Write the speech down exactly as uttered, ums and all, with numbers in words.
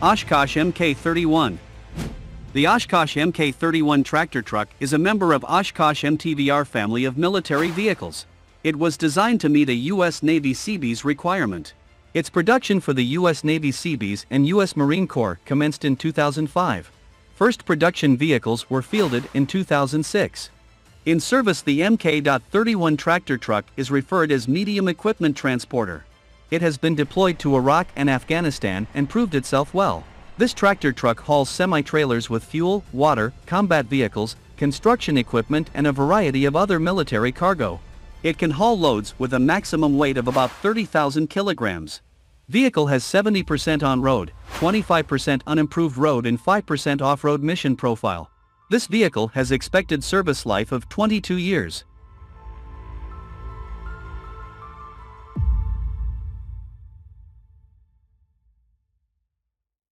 Oshkosh M K thirty-one. The Oshkosh M K thirty-one tractor truck is a member of Oshkosh M T V R family of military vehicles. It was designed to meet a U S Navy Seabees requirement. Its production for the U S Navy Seabees and U S Marine Corps commenced in two thousand five. First production vehicles were fielded in two thousand six. In service, the M K thirty-one tractor truck is referred as Medium Equipment Transporter. It has been deployed to Iraq and Afghanistan and proved itself well. This tractor truck hauls semi-trailers with fuel, water, combat vehicles, construction equipment and a variety of other military cargo. It can haul loads with a maximum weight of about thirty thousand kilograms. Vehicle has seventy percent on-road, twenty-five percent unimproved road and five percent off-road mission profile. This vehicle has expected service life of twenty-two years.